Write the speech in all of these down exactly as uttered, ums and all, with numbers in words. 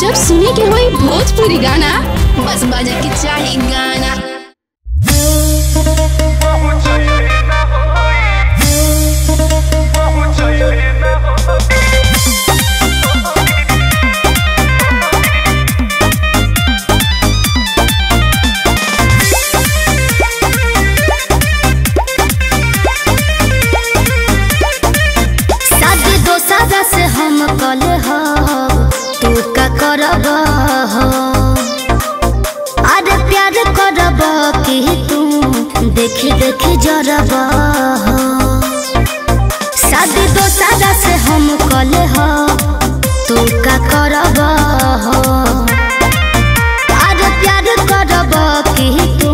जब सुने के होई भोजपुरी गाना, बस बाजे के चाही गाना। अरे प्यार करब कि तू देखी देखी जरब शादी तो सादा से हम कल हो तू का करब अरे प्यार करब कि तू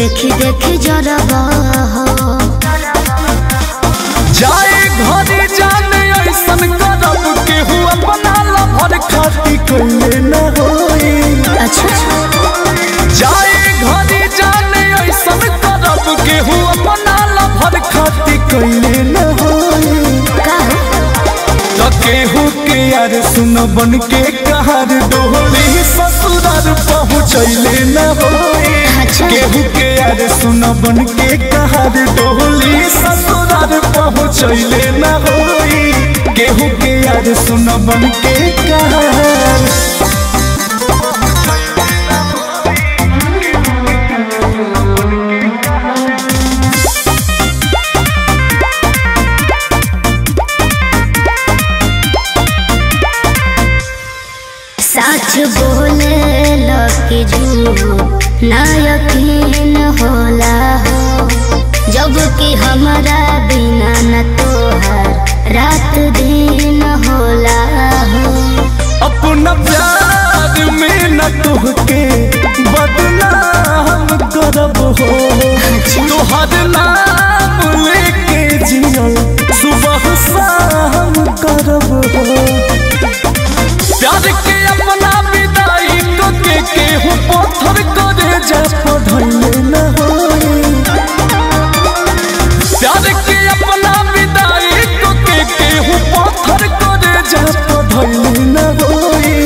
देखी देखी जरब जाए घर जाने ऐसन करब केहू अपना लभर खाती कइले ना होई जाए घरे जाने ऐसा करब केहू अपना लभर खाती कइले ना होई तो केहू के यार सुन बन के कहर दोहरी ससुराल पहुँचैले ना होई केहू के यार सुन बन के कहर दोहरी ससुराल पहुँचैले ना होई केहू के यार सुन बन के कहर सच बोले लकी झूठ ना यकीन होला हो जबकि हमारा बिना न तोहर रात दिन होला हो अपना प्यार में न तुहके बदनाम करब हो तोहर नाम लेके जियल सुबह शाम करब हो प्यार के केहू पत्थर करे जा पढ़ले न होई प्यार के अपना विदाई तो के केहू पत्थर करे जा पढ़ले न होई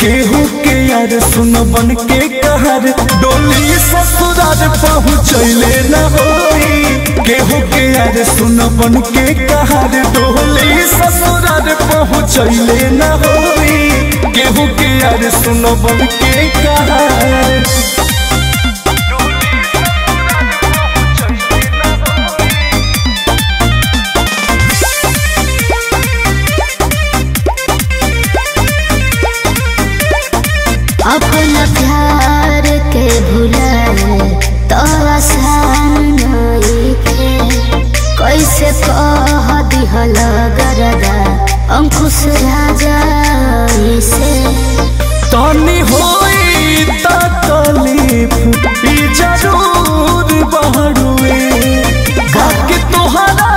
केहू के यार सुन बन के कहर डोली ससुराल पहुँचैले न होई केहू के यार सुन बन के कहर डोली ससुराल पहुँचैले न होई केहू के यार सुन बन के कहर अंकुश राजा से तनी होई तकलीफ ई जरूर बहरुए बाकी तोहरा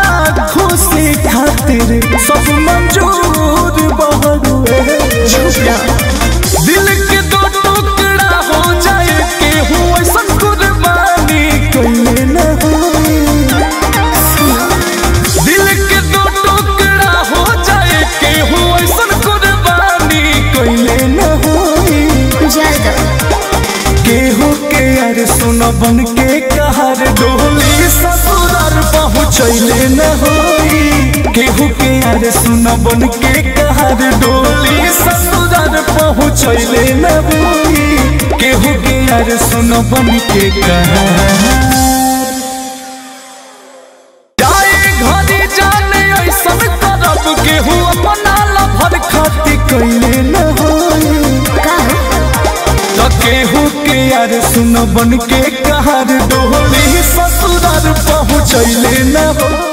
खुशी खातिर सब मंजूर बहरुए दिल के दो टुकड़ा हो जाए केहू ऐसा कुर्बानी कइले ना सुन बन के कहर डोली ससुराल पहुँचैले न होई केहू के यार सुन बन के कहर डोली ससुराल पहुँचैले न होई केहू के यार सुन बन के कहर जाए घरे जाने ऐसा करब केहू अपना लभर खाती कइले न होई तो केहू के यार सुन बन के कहर डोली ससुराल पहुँचैले न होई।